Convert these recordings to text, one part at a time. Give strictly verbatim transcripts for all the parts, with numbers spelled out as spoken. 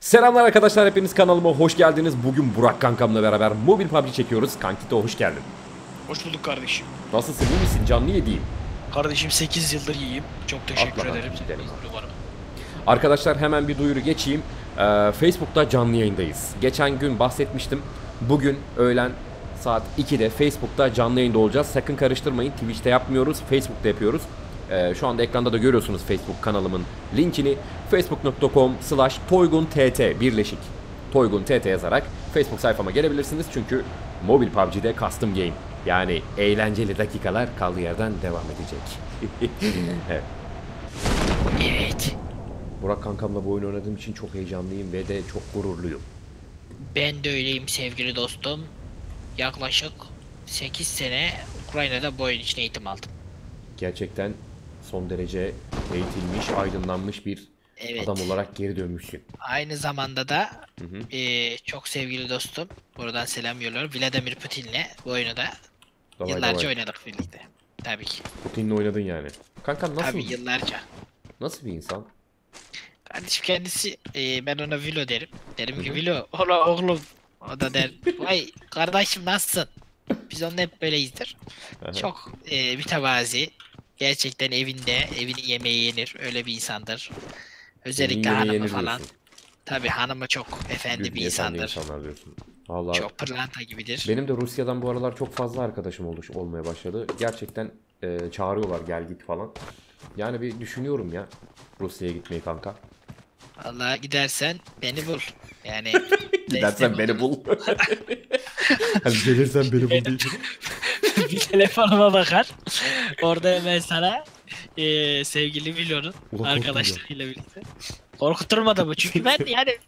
Selamlar arkadaşlar, hepiniz kanalıma hoş geldiniz. Bugün Burak kankamla beraber mobil P U B G çekiyoruz. Kankito hoş geldin. Hoş bulduk kardeşim. Nasılsın, iyi misin? Canlı yediğim. Kardeşim sekiz yıldır yiyeyim. Çok teşekkür Atla, ederim. Arkadaşlar hemen bir duyuru geçeyim. Ee, Facebook'ta canlı yayındayız. Geçen gün bahsetmiştim. Bugün öğlen saat ikide Facebook'ta canlı yayında olacağız. Sakın karıştırmayın. Twitch'te yapmıyoruz. Facebook'ta yapıyoruz. Ee, şu anda ekranda da görüyorsunuz Facebook kanalımın linkini. facebook nokta com slash toygun t t birleşik toygun nokta t t yazarak Facebook sayfama gelebilirsiniz. Çünkü mobil P U B G'de custom game, yani eğlenceli dakikalar kaldığı yerden devam edecek. Evet. Evet. Burak kankamla bu oyunu oynadığım için çok heyecanlıyım ve de çok gururluyum. Ben de öyleyim sevgili dostum. Yaklaşık sekiz sene Ukrayna'da bu oyun için eğitim aldım. Gerçekten son derece eğitilmiş, aydınlanmış bir evet. adam olarak geri dönmüşsün. Aynı zamanda da hı hı. E, çok sevgili dostum, buradan selam yolluyorum, Vladimir Putin'le bu oyunu da davay, yıllarca davay. oynadık birlikte. Tabii ki. Putin'le oynadın yani. Kankam nasıl? Tabii yıllarca. Nasıl bir insan? Kardeşim kendisi, e, ben ona Vilo derim. Derim ki Vilo, ola oğlum. O da der, vay kardeşim nasılsın? Biz onunla hep böyleyizdir. Aha. Çok e, mütevazi. Gerçekten evinde, evini yemeği yenir. Öyle bir insandır. Özellikle hanımı falan. Tabi hanımı çok efendi Büyük bir insandır. Vallahi çok pırlanta gibidir. Benim de Rusya'dan bu aralar çok fazla arkadaşım oluş, olmaya başladı. Gerçekten e, çağırıyorlar gel git falan. Yani bir düşünüyorum ya Rusya'ya gitmeyi kanka. Vallahi gidersen beni bul. Yani gidersen beni bul. Yani gelirsen beni bul değil. Bir telefonuma bakar. Orada hemen sana e, sevgili Vilo'nun arkadaşlarıyla birlikte. Korkuturmadı bu çünkü ben yani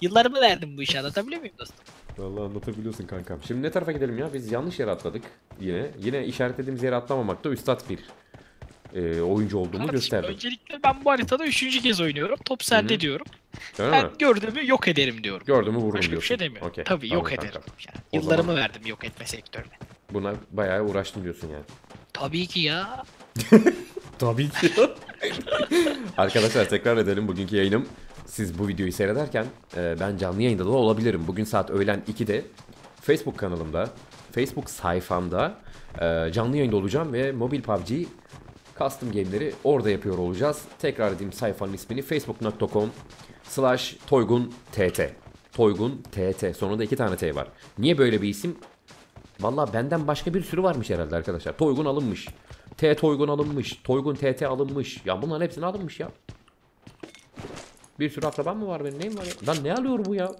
yıllarımı verdim bu işe, anlatabiliyor muyum dostum? Vallahi anlatabiliyorsun kankam. Şimdi ne tarafa gidelim ya, biz yanlış yere atladık yine. Yine işaretlediğimiz yere atlamamakta üstad bir e, oyuncu olduğumu kardeşim, gösterdim. Öncelikle ben bu haritada üçüncü kez oynuyorum. Top sende Hı-hı. diyorum. Öyle ben mi? Gördüğümü yok ederim diyorum. Gördüğümü vururum diyorsun. Başka bir şey demiyorum. Okay. Tabii tamam, yok kankam. Ederim. Yani, yıllarımı zaman... verdim yok etme sektörüne. Buna bayağı uğraştım diyorsun yani. Tabii ki ya. Tabii ki. Arkadaşlar tekrar edelim bugünkü yayınım. Siz bu videoyu seyrederken e, ben canlı yayında da olabilirim. Bugün saat öğlen ikide Facebook kanalımda, Facebook sayfamda e, canlı yayında olacağım ve mobil P U B G custom game'leri orada yapıyor olacağız. Tekrar edeyim sayfanın ismini facebook nokta com slash toygun nokta t t. Toygun nokta t t. Sonunda iki tane T var. Niye böyle bir isim? Vallahi benden başka bir sürü varmış herhalde arkadaşlar. Toygun alınmış. T Toygun alınmış. Toygun T T alınmış. Ya bunların hepsini alınmış ya. Bir sürü akrabam mı var benim? Neyim var ya? Lan ne alıyor bu ya?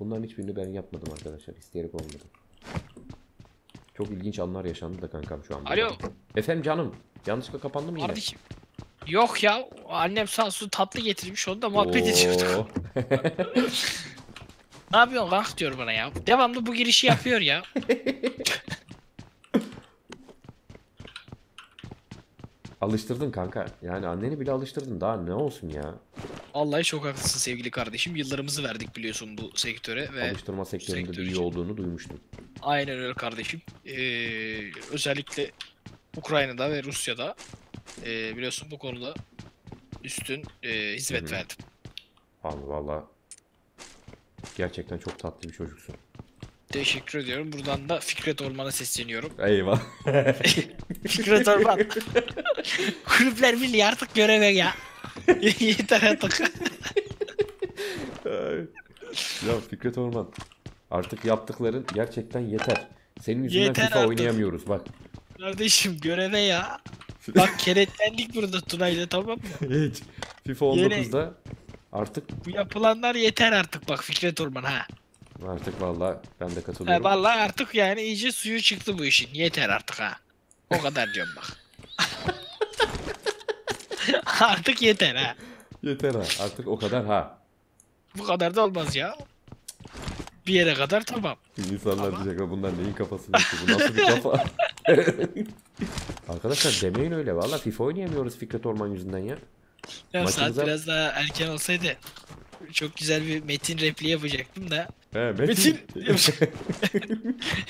Bunların hiçbirini ben yapmadım arkadaşlar. İsteyerek olmadı. Çok ilginç anlar yaşandı da kankam şu an. Alo. Efendim canım. Yanlışlıkla kapandı mı yine? Kardeşim. Yok ya. Annem sağ su tatlı getirmiş. Onu da muhabbet ediyorduk. Ne yapıyorsun lan diyor bana ya. Devamlı bu girişi yapıyor ya. Alıştırdın kanka. Yani anneni bile alıştırdın. Daha ne olsun ya. Vallahi çok haklısın sevgili kardeşim. Yıllarımızı verdik biliyorsun bu sektöre. Ve alıştırma sektöründe sektör iyi için. Olduğunu duymuştum. Aynen öyle kardeşim. Ee, özellikle Ukrayna'da ve Rusya'da e, biliyorsun bu konuda üstün e, hizmet Hı-hı. verdim. Allah Allah. Gerçekten çok tatlı bir çocuksun. Teşekkür ediyorum. Buradan da Fikret Orman'a sesleniyorum. Eyvah. Fikret Orman. Kulüpler Birliği artık göreve ya. Yeter artık. Ya Fikret Orman. Artık yaptıkların gerçekten yeter. Senin yüzünden yeter FIFA artık. Oynayamıyoruz bak. Kardeşim göreve ya. Bak kenetlendik burada Tuna'yla, tamam mı? Hiç. FIFA on dokuzda. Yere... Artık bu yapılanlar yeter artık bak Fikret Orman ha. Artık vallahi ben de katılıyorum. Ha, vallahi artık yani iyice suyu çıktı bu işin. Yeter artık ha. O kadar diyorum bak. Artık yeter ha. Yeter ha. Artık o kadar ha. Bu kadar da olmaz ya. Bir yere kadar tamam. İnsanlar ama... diyecek bunlar neyin kafasını yaptı? Bu nasıl bir kafa? Arkadaşlar demeyin öyle vallahi FIFA oynayamıyoruz Fikret Orman yüzünden ya. Ya maçımıza... saat biraz daha erken olsaydı çok güzel bir metin repliği yapacaktım da. He, metin. metin...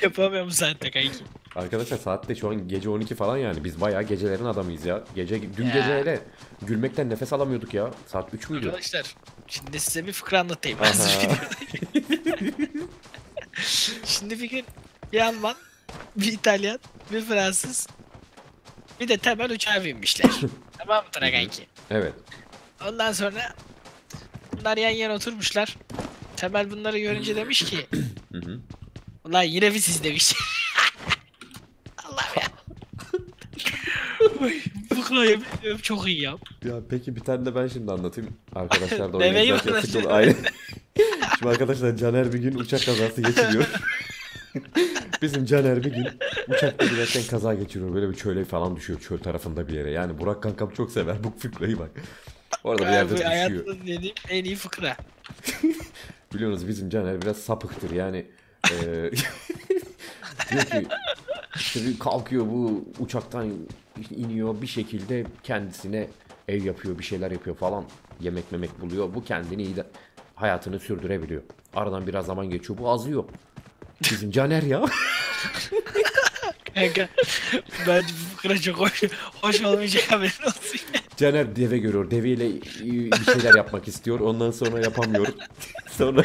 Yapamıyorum saatte kanki. Arkadaşlar saatte şu an gece on iki falan yani biz bayağı gecelerin adamıyız ya. Gece dün ya. Gece hele gülmekten nefes alamıyorduk ya. Saat üç müydü? Arkadaşlar Şimdi size bir fıkra anlatayım. Şimdi bir gün bir Alman, bir İtalyan, bir Fransız, bir de temel uçağa binmişler. Tamam mı Tuna kanki? Evet. Ondan sonra bunlar yan yana oturmuşlar. Temel bunları görünce demiş ki ulan yine bir siz demiş. Allah'ım ya. Fıkrayı biliyorum, çok iyi ya. Ya peki bir tane de ben şimdi anlatayım. Arkadaşlar da oynayacak. Aynen. Şimdi arkadaşlar Caner bir gün uçak kazası geçiriyor. Bizim Caner bir gün uçakta giderken kaza geçiriyor. Böyle bir çöle falan düşüyor, çöl tarafında bir yere. Yani Burak kankam çok sever bu fıkrayı bak. Orada bir yerde düşüyor. Hayatımda dediğim en iyi fıkra. Biliyorsunuz bizim Caner biraz sapıktır yani. E, diyor ki, işte kalkıyor bu uçaktan iniyor bir şekilde kendisine ev yapıyor, bir şeyler yapıyor falan. Yemek memek buluyor. Bu kendini iyi de hayatını sürdürebiliyor. Aradan biraz zaman geçiyor. Bu azıyor. Bizim Caner ya. Kanka, ben bu fıkra çok hoş, hoş olmayacak haberin olsun. Caner deve görüyor. Deveyle bir şeyler yapmak istiyor. Ondan sonra yapamıyor. Sonra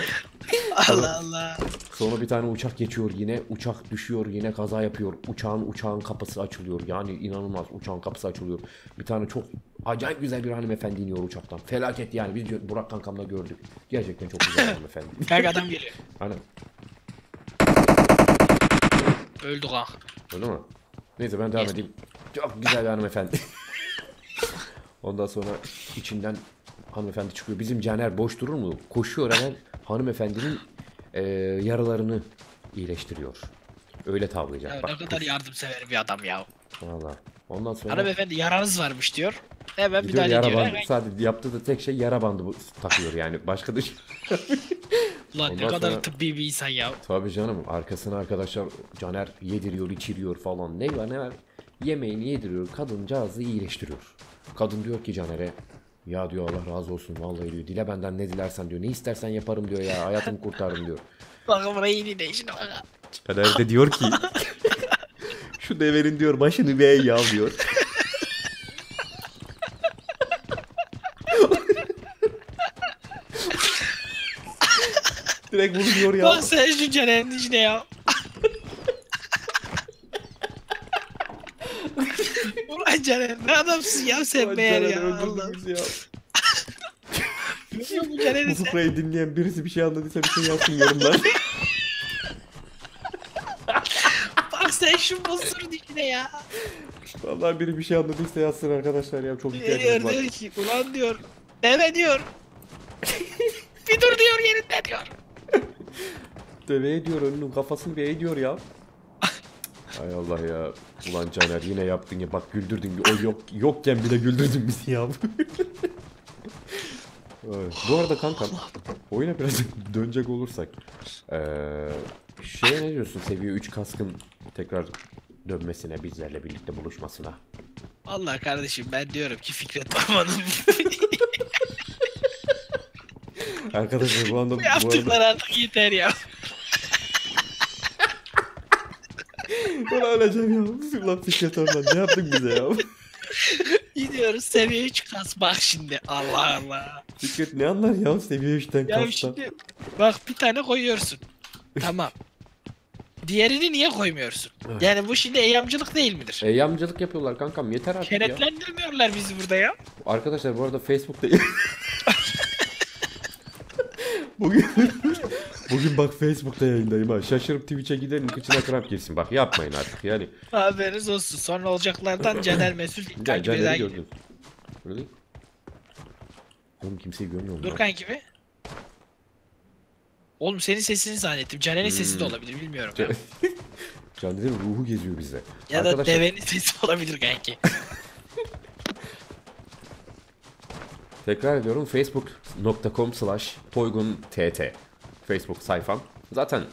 Allah Allah. Sonra bir tane uçak geçiyor yine. Uçak düşüyor yine, kaza yapıyor. Uçağın uçağın kapısı açılıyor. Yani inanılmaz, uçağın kapısı açılıyor. Bir tane çok acayip güzel bir hanımefendi iniyor uçaktan. Felaket yani, biz Burak kankamla gördük. Gerçekten çok güzel bir hanımefendi. Kanka adam geliyor. Hani. Öldü ha. Öldü mü? Neyse ben devam edeyim. Çok güzel bir hanımefendi. Ondan sonra içinden hanımefendi çıkıyor. Bizim Caner boş durur mu? Koşuyor hemen hanımefendinin e, yaralarını iyileştiriyor. Öyle tavlayacak. Ya, bak, ne kadar koş. Yardımsever bir adam ya. Valla. Ondan sonra hanımefendi yaranız varmış diyor. Hemen bir daha gidiyor. Sadece yaptığı da tek şey yara bandı takıyor yani. Başka da şey. Ulan ondan ne kadar sonra tıbbi bir insan ya. Tabii canım. Arkasına arkadaşlar Caner yediriyor, içiriyor falan. Ne var ne var. Yemeğini yediriyor. Kadıncağızı iyileştiriyor. Kadın diyor ki Caner'e, ya diyor Allah razı olsun vallahi diyor, dile benden ne dilersen diyor, ne istersen yaparım diyor ya, hayatımı kurtardım diyor. Bakın buraya iyi de işine bak. Caner de diyor ki şu deverin diyor başını bir eğ yav diyor. Direkt bunu diyor ya. Lan sen şu Caner'in içine ya. Caner ne adamsın ya sen meğer ya. Bu fıkrayı dinleyen birisi bir şey anladıysa bir şey yapsın yorumlar. Bak sen şu bozdur dikine ya. Vallahi biri bir şey anladıysa yazsın arkadaşlar ya, çok ihtiyacımız var. Diyor ki ulan diyor deve diyor. Bir dur diyor yerinde diyor. Deve diyor önünün kafasını bir ediyor ya. Ay Allah ya. Ulan Caner yine yaptın ya. Bak güldürdün. O yok yokken bile güldürdün bizi ya. Evet. Bu arada kanka oyuna biraz dönecek olursak ee, şeye ne diyorsun? Seviye üç kaskın tekrar dönmesine, bizlerle birlikte buluşmasına. Vallahi kardeşim ben diyorum ki Fikret Orman'ın arkadaşlar bu anda bu yaptıklar arada artık yeter ya. Ben öleceğim ya. Lan Fikret Orman ne yaptın bize ya? Gidiyoruz seviye üç kas bak şimdi. Allah Allah. Fikret ne anlar ya seviye üçten kastan? Ya şimdi bak bir tane koyuyorsun. Tamam. Diğerini niye koymuyorsun? Yani bu şimdi eyyamcılık değil midir? Eyyamcılık yapıyorlar kankam yeter artık ya. Kenetlendirmiyorlar bizi burada ya. Arkadaşlar bu arada Facebook'ta bugün bugün bak Facebook'ta yayındayım ha. Şaşırıp Twitch'e gidelim, kıçına kramp girsin. Bak yapmayın artık yani. Haberiniz olsun. Sonra olacaklardan Caner Mesut İlkan gibi daha gidiyor. Burada değil. Oğlum kimseyi görmüyorum. Durkan gibi. Oğlum senin sesini zannettim. Caner'in hmm. sesi de olabilir bilmiyorum. Can Caner'in ruhu geziyor bize. Ya arkadaşlar da devenin sesi olabilir kanki. Tekrar ediyorum facebook nokta com slash toygun nokta t t Facebook sayfam. Zaten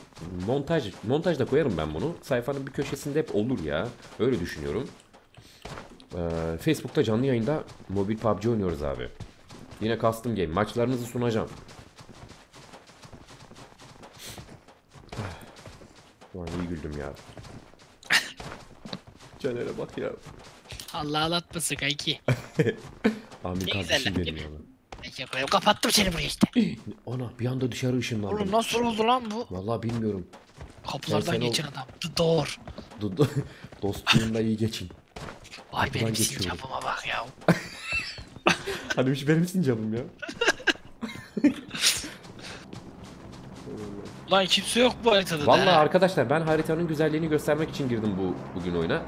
montaj montajda koyarım ben bunu. Sayfanın bir köşesinde hep olur ya. Öyle düşünüyorum. Ee, Facebook'ta canlı yayında mobil P U B G oynuyoruz abi. Yine custom game. Maçlarınızı sunacağım. Ulan iyi güldüm ya. Caner'e bak ya. Allah ağlatmasın kanki. Amin kardeşim benim ya. işte buraya. Kapattım seni buraya işte. Ana bir anda dışarı ışınlandı. Oğlum nasıl oldu lan bu? Vallahi bilmiyorum. Kapılardan geçen adam. The door. Dostluğunda iyi geçin. Vay benim sincapıma bak ya. Hani hiç benim sincapım ya. Lan kimse yok bu haritada. Vallahi arkadaşlar ben haritanın güzelliğini göstermek için girdim bu bugün oyuna.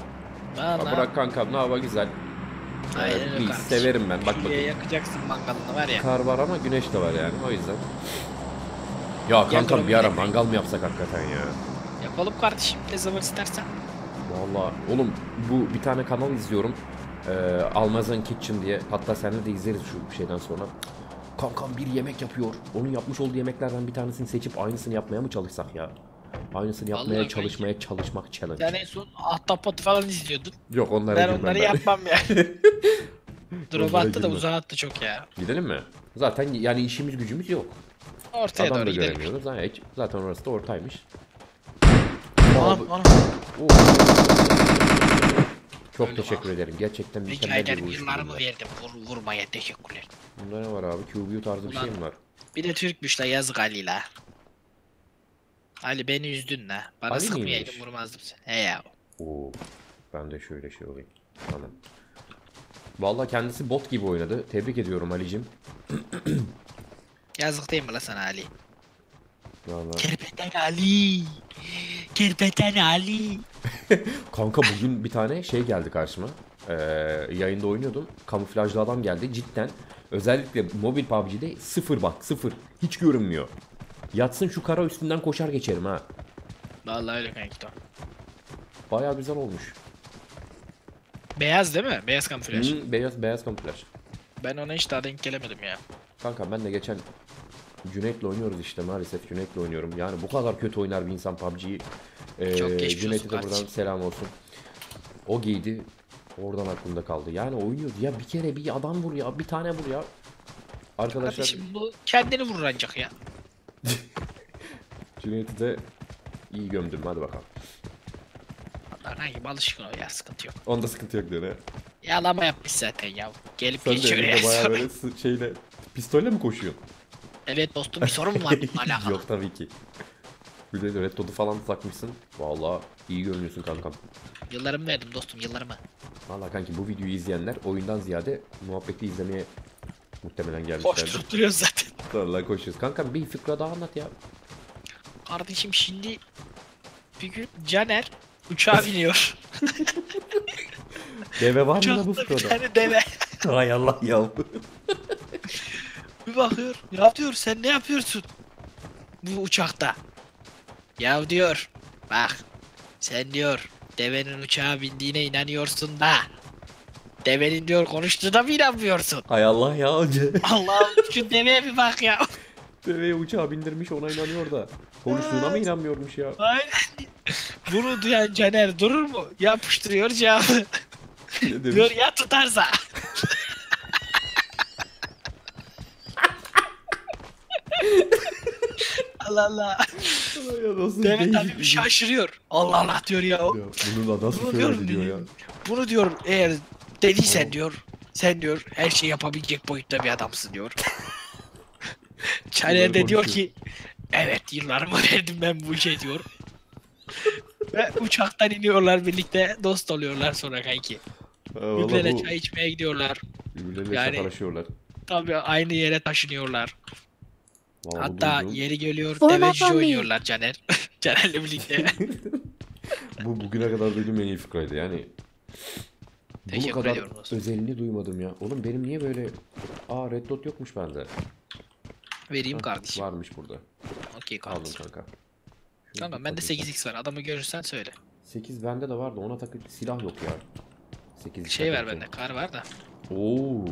Burak kankam ne hava güzel. Aynen öyle. Severim ben. Bak bakayım. Yakacaksın mangalını var ya. Kar var ama güneş de var yani o yüzden. Ya kankam bir ara mangal mı yapsak hakikaten ya? Yapalım kardeşim ne zaman istersen. Valla oğlum bu bir tane kanal izliyorum. Ee, Almazın Kitchen diye. Hatta seninle de izleriz şu şeyden sonra. Kankam bir yemek yapıyor. Onun yapmış olduğu yemeklerden bir tanesini seçip aynısını yapmaya mı çalışsak ya? Aynısını yapmaya vallahi çalışmaya belki. Çalışmak challenge. Yani en son ahtapatı falan izliyordun. Yok onları ben onları ben. yapmam yani. Drop attı da uzağa attı çok ya. Gidelim mi? Zaten yani işimiz gücümüz yok. Ortaya adam doğru gidelim. Zaten, zaten orası da ortaymış. Anam, anam. Çok öyle teşekkür abi. Ederim. Gerçekten mükemmel bir uyuşturucu. Yıllarımı verdim. Vur, vurmaya teşekkürler. Bunda ne var abi? Q B U tarzı ulan, bir şey mi var? Bir de Türkmüş la yazık Ali la. Ali beni üzdün la. Bana sıkmayaydın vurmazdım seni. He ya. Oo, ben de şöyle şey olayım. Tamam. Vallahi kendisi bot gibi oynadı. Tebrik ediyorum Ali'cim. Yazık değil mi la sana Ali? Vallahi. Kerpeten Ali. Kerpeten Ali. Kanka bugün bir tane şey geldi karşıma. Ee, yayında oynuyordum. Kamuflajlı adam geldi cidden. Özellikle mobil P U B G'de sıfır bak sıfır. Hiç görünmüyor. Yatsın şu kara üstünden koşar geçerim ha. Vallahi öyle kanka. Bayağı güzel olmuş. Beyaz değil mi? Beyaz kamuflaj. Hmm, beyaz beyaz kamuflaj. Ben ona hiç daha denk gelemedim ya. Kanka ben de geçen Cüneyt'le oynuyoruz işte maalesef Cüneyt'le oynuyorum. Yani bu kadar kötü oynar bir insan P U B G'yi. Ee, Cüneyt'e de buradan kardeşim. Selam olsun. O giydi. Oradan aklımda kaldı. Yani oynuyordu ya bir kere bir adam vur ya bir tane vur ya. Arkadaşlar. Kardeşim bu kendini vurur ancak ya. Cüneyt'i de iyi gömdüm hadi bakalım. Herhangi gibi alışkın o ya sıkıntı yok. Onda sıkıntı yok diyor he. Yalama yapmış zaten ya. Gelip geçiyor ya. Sen de bayağı böyle şeyle pistolle mi koşuyorsun? Evet dostum bir sorun mu var bununla alakalı? Yok tabii ki. Güzel Red Dot'u falan takmışsın. Vallahi iyi görünüyorsun kankam. Yıllarımı verdim dostum yıllarımı. Vallahi kanki bu videoyu izleyenler oyundan ziyade muhabbeti izlemeye muhtemelen gelmişlerdi. Koşturup duruyoruz zaten. Vallahi koşuyoruz. Kankam bir fıkra daha anlat ya. Kardeşim şimdi bir gün Caner uçağa biniyor. Deve var mı da bu fıkrada? Bir tane deve. Hay Allah yavrum. Bir bakıyor, ya diyor sen ne yapıyorsun bu uçakta? Ya diyor, bak sen diyor devenin uçağa bindiğine inanıyorsun da devenin diyor konuştuğuna mı inanmıyorsun? Hay Allah ya önce. Allah'ım şu deveye bir bak ya. Deveye uçağa bindirmiş ona inanıyor da konuştuğuna mı inanmıyormuş ya? Aynen. Bunu duyan Caner durur mu? Yapıştırıyor cevabı. Diyor ya tutarsa. Allah Allah. Demet abi şaşırıyor. Allah Allah diyor ya. O. Ya bunu da nasıl söylüyor diyor ya. Bunu diyor eğer dediysen diyor. Sen diyor her şeyi yapabilecek boyutta bir adamsın diyor. Caner de diyor ki evet yıllarımı verdim ben bu işe diyor. Ve uçaktan iniyorlar birlikte dost oluyorlar sonra kanki. Birbirlerine çay içmeye gidiyorlar. Birbirlerine yani, şakalaşıyorlar. Tabii aynı yere taşınıyorlar. Vallahi hatta yeri geliyor deveci oynuyorlar Caner. Caner'le birlikte. Bu bugüne kadar duyduğum en iyi fikraydı yani. Bu kadar özelliğini duymadım ya. Oğlum benim niye böyle aa red dot yokmuş bende. Vereyim ha, kardeşim. Varmış burada. Okey kardeşim. Aldım kanka. Şöyle kanka bende sekiz x var. Adamı görürsen söyle. sekiz bende de vardı. Ona takıp silah yok ya. sekiz şey var bende. Kar var da. Oo,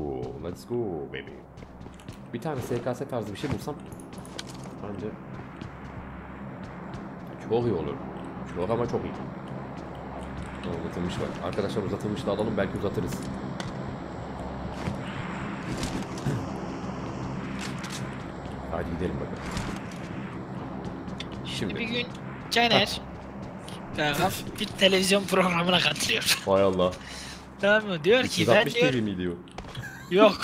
let's go baby. Bir tane S K S tarzı bir şey bulsam bence çok iyi olur. Çok ama çok iyi. Uzatılmış var. Arkadaşlar uzatılmış da alalım belki uzatırız. Hadi gidelim bakalım. Şimdi, Şimdi bir gün Caner bir televizyon programına katılıyor. Hay Allah. Tamam mı? Diyor ki ben diyor. Yok.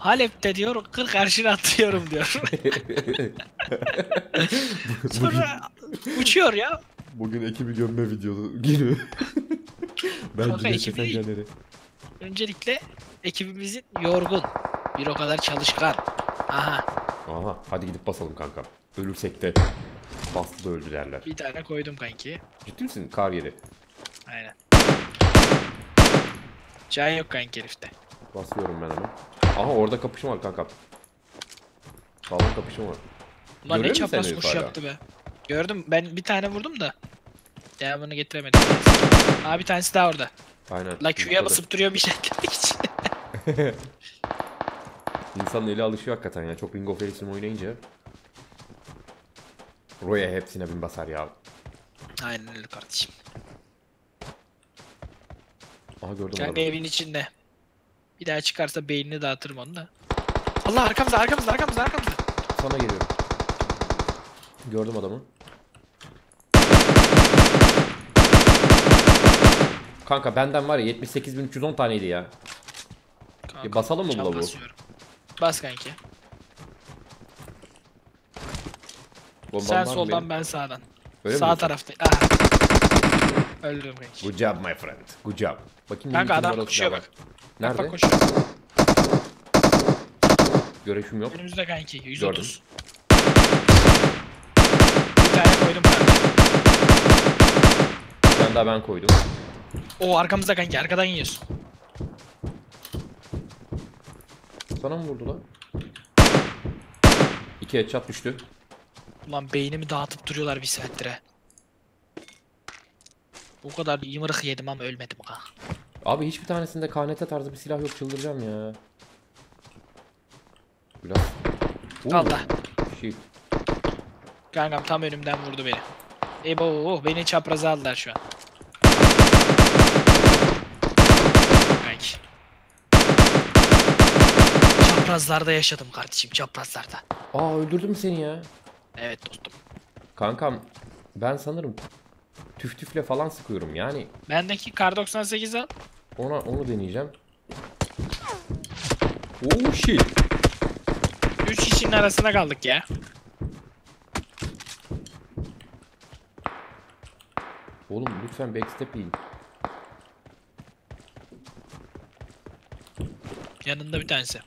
Halep'te diyor kırk arşın atlıyorum diyor. Sonra uçuyor ya. Bugün ekibi gömme videosu geliyor. Bence gerçekten Caner'i. Öncelikle ekibimizin yorgun. Bir o kadar çalışkan. Aha. Aha hadi gidip basalım kanka. Ölürsek de bastı da öldü derler. Bir tane koydum kanki. Ciddi misin? Kar yeri. Aynen. Can yok kanki herifte. Basıyorum ben ama. Aha orada kapışma var kanka. Sağlam kapışma var. Lan ne çapraz koşu yaptı be. Gördüm ben bir tane vurdum da. Devamını getiremedim. Aa bir tanesi daha orada. Aynen. La Q'ya basıp duruyor bir şey demek için. İnsanın eli alışıyor hakikaten ya. Çok Ring of Elite'ini oynayınca. Roya hepsine bin basar ya. Aynen öyle kardeşim. Aha gördüm. Kendi evin içinde. Bir daha çıkarsa beynini dağıtırım onu da. Allah arkamızda arkamızda arkamızda arkamızda. Sana geliyorum. Gördüm adamı. Kanka benden var ya yetmiş sekiz bin üç yüz on taneydi ya. Kanka, e basalım mı bu? Bas kanki. Bombam sen soldan benim? Ben sağdan. Öyle sağ tarafta. Aha. Öldürürüm kanki. Good job my friend. Good job. Bakayım kanka adam koşuyor bak. Nerede? Bak koşuyor. Görüşüm yok. Önümüzde kanki yüz otuz. Bir tane koydum ben. Bir tane daha ben koydum. O arkamızda kanki arkadan yiyorsun. Sana mı vurdu lan? İki headshot düştü. Ulan beynimi dağıtıp duruyorlar bir saattir he. O kadar yımırık yedim ama ölmedim ha. Abi hiçbir tanesinde K N T tarzı bir silah yok, çıldıracağım ya. Biraz. Oo, Allah. Şey. Kankam tam önümden vurdu beni. Ebo beni çapraza aldılar şu an. Çaprazlarda yaşadım kardeşim, çaprazlarda. Aa öldürdüm seni ya. Evet dostum. Kankam ben sanırım tüf tüfle falan sıkıyorum yani. Bendeki kar doksan sekiz al. Ona onu deneyeceğim. Oh shit. Üç kişinin arasına kaldık ya. Oğlum lütfen backstep yiyin. Yanında bir tanesi.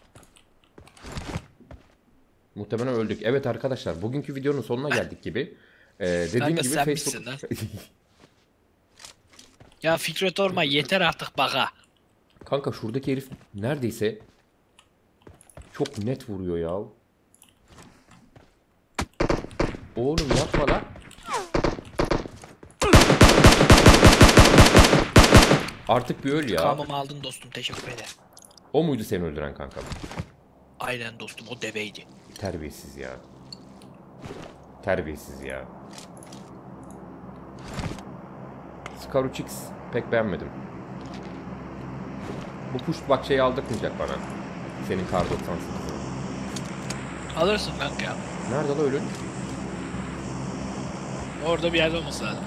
Muhtemelen öldük. Evet arkadaşlar, bugünkü videonun sonuna geldik gibi. Ee, dediğim gibi Facebook. Ya Fikret Orman yeter artık bak ha. Kanka şuradaki herif neredeyse çok net vuruyor ya. Oğlum yapma lan. Artık bir öl ya. Kamamı aldın dostum, teşekkür ederim. O muydu seni öldüren kankam? Aynen dostum, o deveydi. Terbiyesiz ya. Terbiyesiz ya. Scaruchix pek beğenmedim. Bu push bak şeyi aldırtmayacak bana. Senin kar doksan sekiz. Alırsın kanka ya. Nerede lan ölün? Orada bir yerde olması lazım.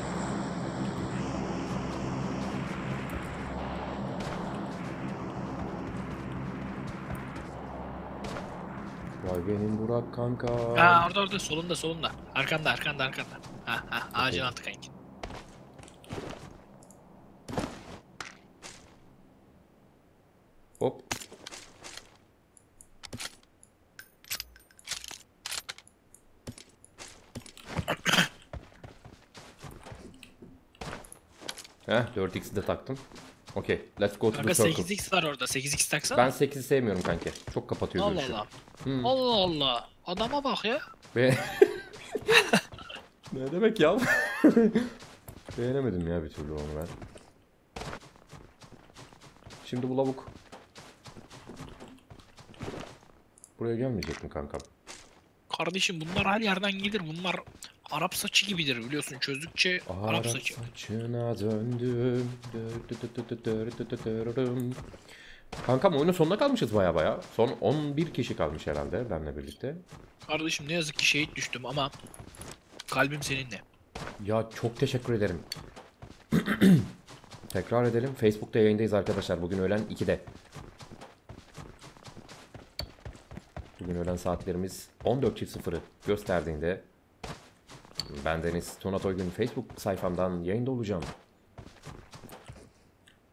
Vay benim Burak kanka. Aa orada orada solunda solunda. Arkanda arkanda arkanda. Ha ha ağacın altı kanki. Hop. Heh dört x'i de taktım. Okey, let's go to kanka the circle. sekiz x var orada, sekiz x taksana. Ben sekizi sevmiyorum kanka. Çok kapatıyor Allah görüşü. Allah. Hmm. Allah Allah. Adama bak ya. Be ne demek ya? Beğenemedim ya bir türlü onu ben. Şimdi bu lavuk. Buraya gelmeyecek mi kankam? Kardeşim bunlar her yerden gelir. Bunlar Arap saçı gibidir biliyorsun, çözdükçe Arap, Arap saçı. Saçına döndüm. Kankam oyunun sonuna kalmışız baya baya. Son on bir kişi kalmış herhalde benimle birlikte. Kardeşim ne yazık ki şehit düştüm ama kalbim seninle. Ya çok teşekkür ederim. Tekrar edelim. Facebook'ta yayındayız arkadaşlar bugün öğlen iki'de. ilerleyen saatlerimiz on dört sıfırı gösterdiğinde bendeniz Tuna Toygun Facebook sayfamdan yayında olacağım.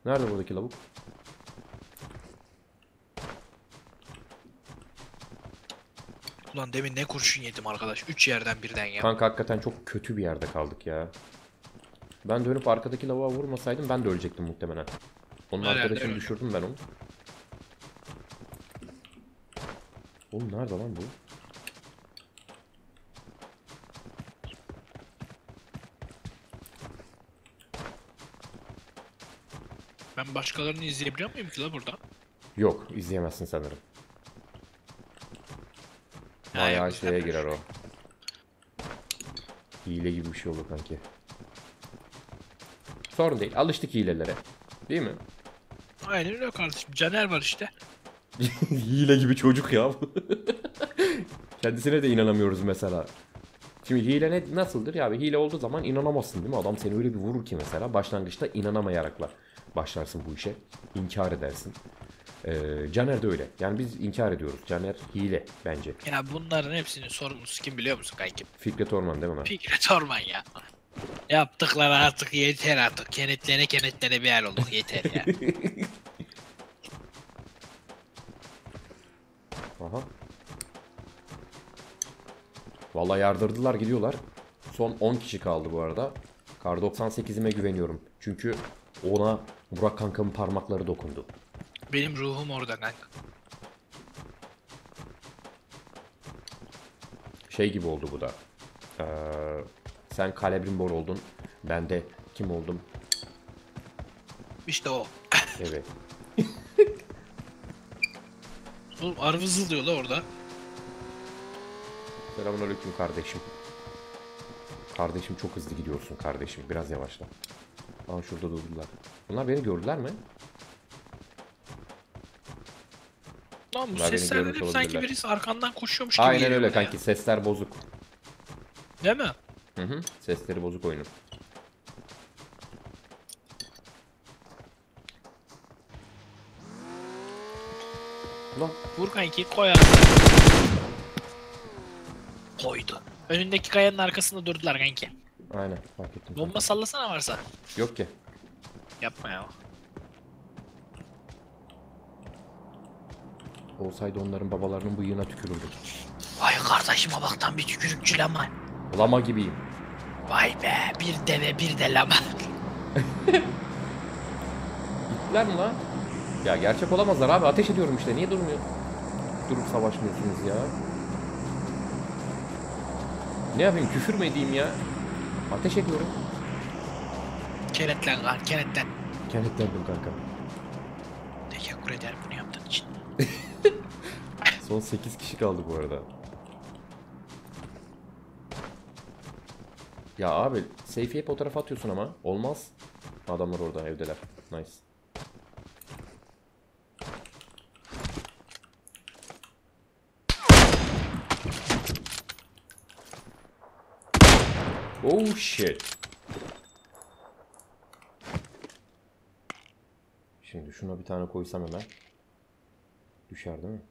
Nerede buradaki lavuk? Ulan demin ne kurşun yedim arkadaş. Üç yerden birden ya. Kanka hakikaten çok kötü bir yerde kaldık ya. Ben dönüp arkadaki lavuğa vurmasaydım ben de ölecektim muhtemelen. Onun herhalde arkadaşını öyle düşürdüm ben onu. Oğlum nerede lan bu? Ben başkalarını izleyebiliyor muyum ki la buradan? Yok, izleyemezsin sanırım. Bayağı şeye girer o. Hile gibi bir şey olur kanki. Sorun değil, alıştık hilelere. Değil mi? Aynen öyle kardeşim, Caner var işte. Hile gibi çocuk ya. Kendisine de inanamıyoruz mesela. Şimdi hile ne, nasıldır ya abi? Hile olduğu zaman inanamazsın değil mi? Adam seni öyle bir vurur ki mesela başlangıçta inanamayaraklar başlarsın bu işe. İnkar edersin. Ee, Caner de öyle. Yani biz inkar ediyoruz. Caner hile bence. Ya bunların hepsinin sorumlusu kim biliyor musun kankim? Fikret Orman değil mi ben? Fikret Orman ya. Yaptıkları artık yeter artık. Kenetlene kenetlene bir hal olduk. Yeter ya. Aha. Vallahi yardırdılar, gidiyorlar. Son on kişi kaldı bu arada. Kar doksan sekizime güveniyorum. Çünkü ona Burak kankamın parmakları dokundu. Benim ruhum orada kanka. Şey gibi oldu bu da. Ee, sen Kalebrimbor oldun. Ben de kim oldum? İşte o. Evet. Oğlum arvızıl diyor la orada. Selamünaleyküm kardeşim. Kardeşim çok hızlı gidiyorsun kardeşim. Biraz yavaşla. Aa şurada durdular. Bunlar beni gördüler mi? Lan bu seslerden hep sanki birisi arkandan koşuyormuş gibi. Aynen öyle kanki ya. Sesler bozuk. Değil mi? Hı hı. Sesleri bozuk oyunun. Lan vur kanki, koy arkasına. Koydu. Önündeki kayanın arkasında durdular kanki. Aynen fark ettim. Bomba kanki sallasana varsa. Yok ki. Yapma ya. Olsaydı onların babalarının bıyığına tükürürdük. Vay kardeşime baktan bir tükürükçü lama. Lama gibiyim. Vay be, bir deve bir de lama. Gittiler mi lan? Ya gerçek olamazlar abi, ateş ediyorum işte, niye durmuyor? Durup savaşmıyorsunuz ya. Ne yapayım, küfür mü edeyim ya? Ateş ediyorum. Kenetlen lan, kenetlen. Kenetlendim kanka. Teşekkür ederim bunu yaptığın için. Son sekiz kişi kaldı bu arada. Ya abi Seyfi'ye fotoğraf atıyorsun ama olmaz. Adamlar orada evdeler. Nice. Oh shit. Şimdi şuna bir tane koysam hemen düşer değil mi?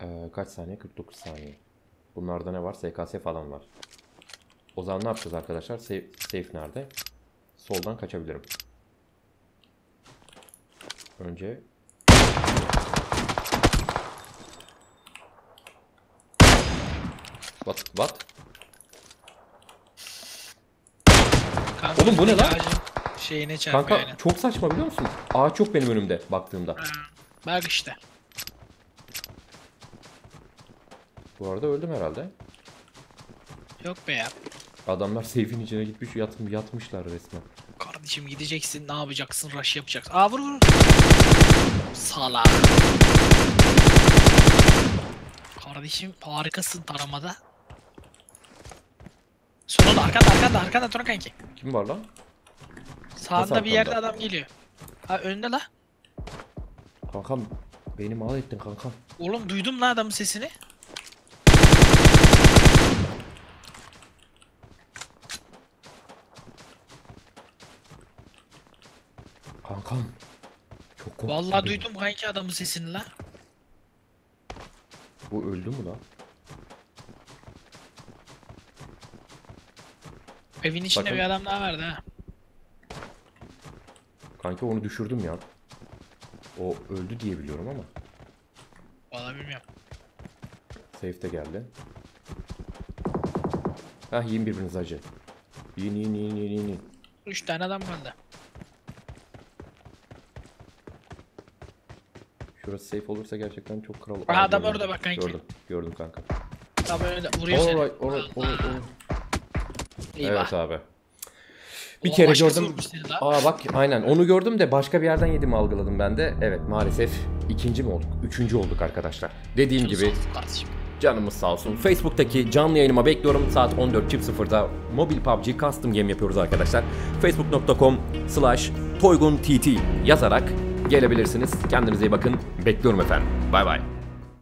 Ee, kaç saniye? kırk dokuz saniye. Bunlarda ne var? S K S falan var. O zaman ne yapacağız arkadaşlar? Safe, safe nerede? Soldan kaçabilirim. Önce What? What? Kanka, oğlum bu ne lan? Şeyine kanka yani çok saçma biliyor musun? Ağaç yok benim önümde baktığımda. Bak işte. Bu arada öldüm herhalde. Yok be ya. Adamlar seyfin içine gitmiş, yatmış, yatmışlar resmen. Kardeşim gideceksin, ne yapacaksın? Rush yapacaksın. Aa vur vur. Salak. Kardeşim harikasın taramada. Sonra da arkada arkada arkada dur kanki. Kim var lan? Sağında bir yerde adam geliyor. Ha önde la. Kankam beni mal ettin kankam. Oğlum duydum lan adamın sesini. Kankam. Çok korktum. Vallahi duydum kanki adamın sesini la. Bu öldü mü lan? Evin içinde bakın, bir adam daha vardı ha. Kanki onu düşürdüm ya. O öldü diye biliyorum ama. Vallahi bilmiyorum. Safe de geldi. Hah, yiyin birbirinizi acı. Yiyin yiyin yiyin yiyin yiyin. Üç tane adam kaldı. Şurası safe olursa gerçekten çok kral. Aha, adam orada bak kanki. Gördüm, gördüm kanka. Tabii öyle vuruyor seni. Alright, alright, alright, alright. Evet abi. Bir ulan kere gördüm. Aa bak aynen onu gördüm de başka bir yerden yediğimi algıladım ben de. Evet maalesef ikinci mi olduk? Üçüncü olduk arkadaşlar. Dediğim Çok gibi canımız sağ olsun. Facebook'taki canlı yayınıma bekliyorum. Saat on dört sıfırda mobil P U B G custom game yapıyoruz arkadaşlar. facebook nokta com slash toygun t t yazarak gelebilirsiniz. Kendinize iyi bakın. Bekliyorum efendim. Bay bay.